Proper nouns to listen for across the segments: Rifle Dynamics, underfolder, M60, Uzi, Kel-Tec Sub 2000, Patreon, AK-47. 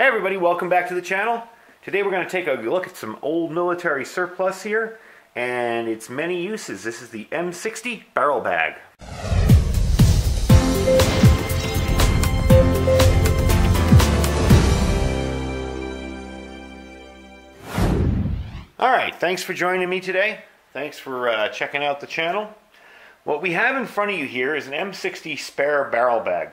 Hey everybody, welcome back to the channel. Today we're going to take a look at some old military surplus here and its many uses. This is the M60 barrel bag. Alright, thanks for joining me today. Thanks for checking out the channel. What we have in front of you here is an M60 spare barrel bag.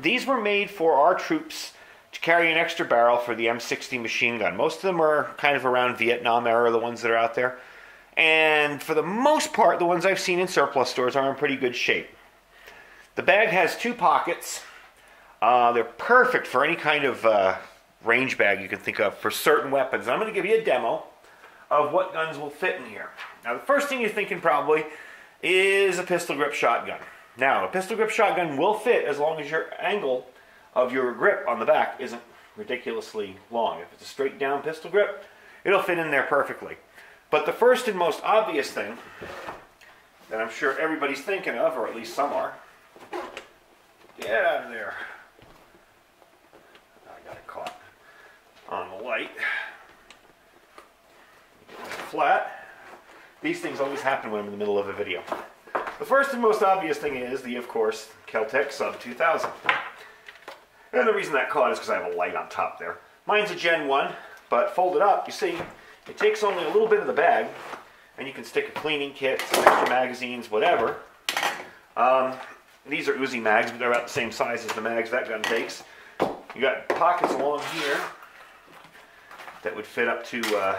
These were made for our troops to carry an extra barrel for the M60 machine gun. Most of them are kind of around Vietnam era, the ones that are out there. And for the most part, the ones I've seen in surplus stores are in pretty good shape. The bag has two pockets. They're perfect for any kind of range bag you can think of for certain weapons. I'm going to give you a demo of what guns will fit in here. Now, the first thing you're thinking probably is a pistol grip shotgun. Now, a pistol grip shotgun will fit as long as your angle of your grip on the back isn't ridiculously long. If it's a straight down pistol grip, it'll fit in there perfectly. But the first and most obvious thing that I'm sure everybody's thinking of, or at least some are, get out of there. I got it caught on the light. Flat. These things always happen when I'm in the middle of a video. The first and most obvious thing is the, of course, Kel-Tec Sub 2000. And the reason that caught is because I have a light on top there. Mine's a Gen 1, but folded up, you see, it takes only a little bit of the bag, and you can stick a cleaning kit, some extra magazines, whatever. These are Uzi mags, but they're about the same size as the mags that gun takes. You got pockets along here that would fit up to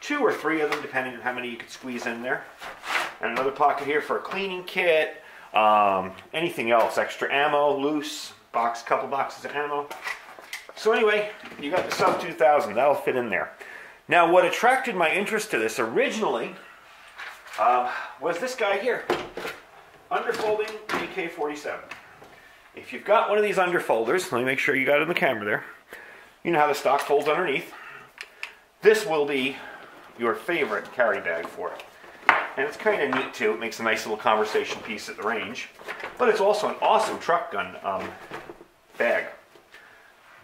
two or three of them, depending on how many you could squeeze in there. And another pocket here for a cleaning kit, anything else, extra ammo, loose, couple boxes of ammo. So anyway, you got the Sub 2000, that'll fit in there. Now what attracted my interest to this originally was this guy here, underfolding AK-47. If you've got one of these underfolders, let me make sure you got it in the camera there, you know how the stock folds underneath. This will be your favorite carry bag for it. And it's kind of neat too, it makes a nice little conversation piece at the range. But it's also an awesome truck gun bag.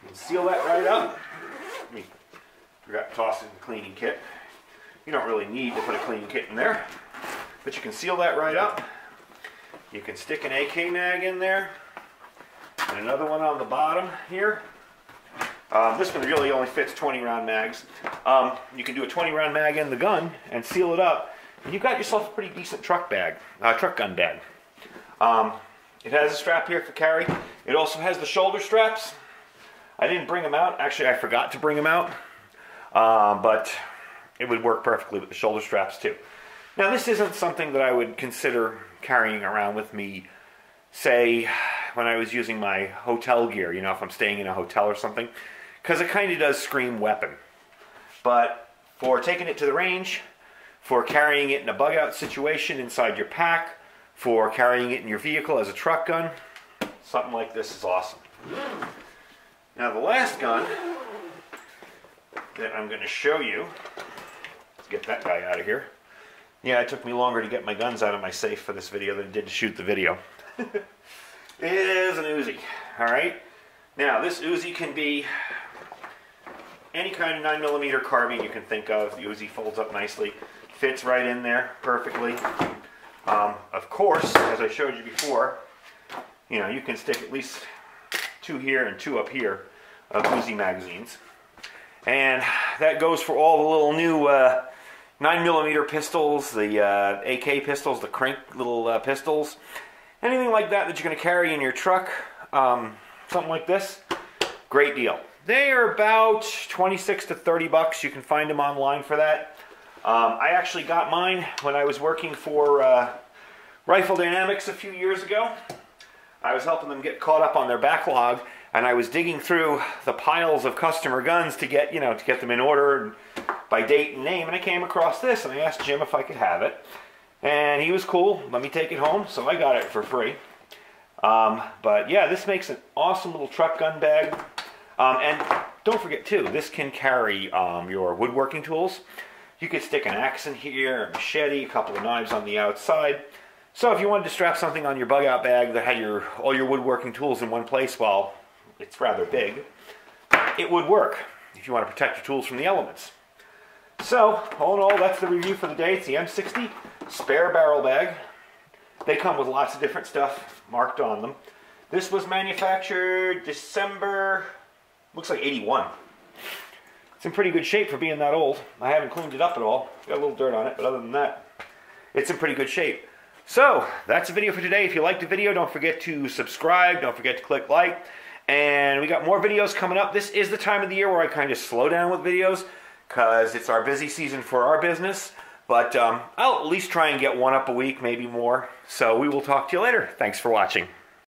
You can seal that right up. I forgot to toss in the cleaning kit. You don't really need to put a cleaning kit in there. But you can seal that right up. You can stick an AK mag in there. And another one on the bottom here. This one really only fits 20 round mags. You can do a 20 round mag in the gun and seal it up. And you've got yourself a pretty decent truck gun bag. It has a strap here for carry. It also has the shoulder straps. I didn't bring them out. Actually, I forgot to bring them out. But it would work perfectly with the shoulder straps too. Now, this isn't something that I would consider carrying around with me, say, when I was using my hotel gear, you know, if I'm staying in a hotel or something, because it kind of does scream weapon. But for taking it to the range, for carrying it in a bug-out situation inside your pack, for carrying it in your vehicle as a truck gun, something like this is awesome. Now the last gun that I'm going to show you, let's get that guy out of here. Yeah, it took me longer to get my guns out of my safe for this video than it did to shoot the video. It is an Uzi, alright? Now this Uzi can be any kind of 9mm carbine you can think of. The Uzi folds up nicely, fits right in there perfectly. Of course, as I showed you before, you know, you can stick at least two here and two up here of Uzi magazines. And that goes for all the little new 9mm pistols, the AK pistols, the crank little pistols, anything like that that you're going to carry in your truck, something like this, great deal. They are about 26 to 30 bucks. You can find them online for that. I actually got mine when I was working for Rifle Dynamics a few years ago. I was helping them get caught up on their backlog, and I was digging through the piles of customer guns to get, you know, to get them in order and by date and name, and I came across this, and I asked Jim if I could have it. And he was cool, let me take it home, so I got it for free. But yeah, this makes an awesome little truck gun bag. And don't forget too, this can carry your woodworking tools. You could stick an axe in here, a machete, a couple of knives on the outside. So if you wanted to strap something on your bug-out bag that had all your woodworking tools in one place, well, it's rather big. it would work if you want to protect your tools from the elements. So, all in all, that's the review for the day. It's the M60 spare barrel bag. They come with lots of different stuff marked on them. This was manufactured December, looks like 81. It's in pretty good shape for being that old. I haven't cleaned it up at all. Got a little dirt on it, but other than that, it's in pretty good shape. So, that's the video for today. If you liked the video, don't forget to subscribe. Don't forget to click like. And we got more videos coming up. This is the time of the year where I kind of slow down with videos because it's our busy season for our business. But I'll at least try and get one up a week, maybe more. So we will talk to you later. Thanks for watching.